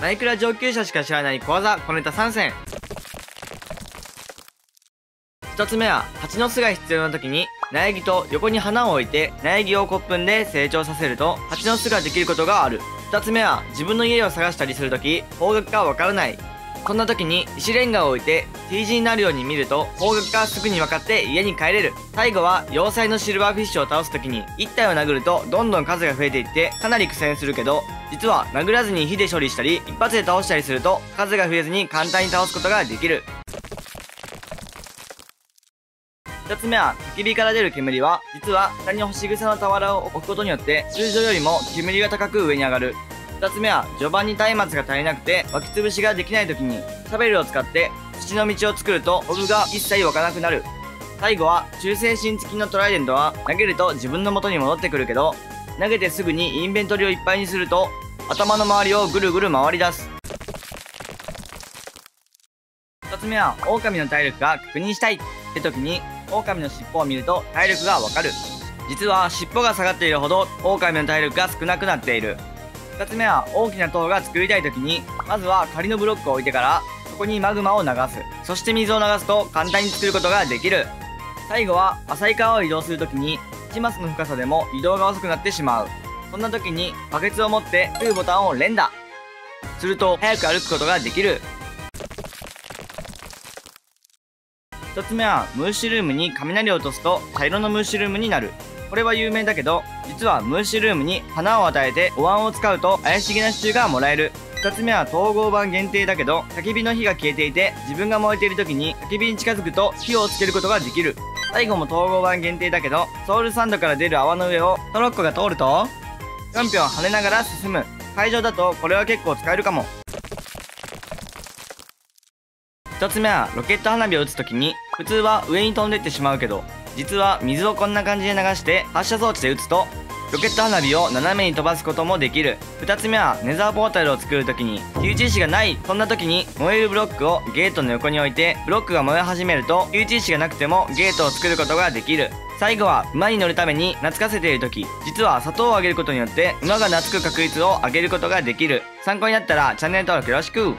マイクラ上級者しか知らない小技小ネタ3選。1つ目は蜂の巣が必要な時に苗木と横に花を置いて苗木を骨粉で成長させると蜂の巣ができることがある。2つ目は自分の家を探したりする時方角がわからない。そんな時に石レンガを置いて T 字になるように見ると方角がすぐに分かって家に帰れる。最後は要塞のシルバーフィッシュを倒す時に1体を殴るとどんどん数が増えていってかなり苦戦するけど、実は殴らずに火で処理したり一発で倒したりすると数が増えずに簡単に倒すことができる。2つ目は焚き火から出る煙は実は下に星草の俵を置くことによって通常よりも煙が高く上に上がる。2つ目は序盤に松明が足りなくて湧き潰しができない時にシャベルを使って土の道を作るとオブが一切湧かなくなる。最後は忠誠心付きのトライデントは投げると自分の元に戻ってくるけど、投げてすぐにインベントリをいっぱいにすると頭の周りをぐるぐる回り出す。2つ目は狼の体力が確認したいって時に狼の尻尾を見ると体力がわかる。実は尻尾が下がっているほど狼の体力が少なくなっている。2つ目は大きな塔が作りたい時にまずは仮のブロックを置いてからそこにマグマを流す。そして水を流すと簡単に作ることができる。最後は浅い川を移動する時に1マスの深さでも移動が遅くなってしまう。そんな時にバケツを持ってというボタンを連打すると早く歩くことができる。1つ目はムーシュルームに雷を落とすと茶色のムーシュルームになる。これは有名だけど、実はムーシュルームに花を与えてお椀を使うと怪しげな支柱がもらえる。2つ目は統合版限定だけど、焚き火の火が消えていて自分が燃えている時に焚き火に近づくと火をつけることができる。最後も統合版限定だけど、ソウルサンドから出る泡の上をトロッコが通るとチャンピオン跳ねながら進む。会場だとこれは結構使えるかも。1つ目はロケット花火を打つ時に普通は上に飛んでってしまうけど、実は水をこんな感じで流して発射装置で打つとロケット花火を斜めに飛ばすこともできる。2つ目はネザーポータルを作る時に火打ち石がない。そんな時に燃えるブロックをゲートの横に置いてブロックが燃え始めると火打ち石がなくてもゲートを作ることができる。最後は馬に乗るために懐かせている時、実は砂糖をあげることによって馬が懐く確率を上げることができる。参考になったらチャンネル登録よろしく。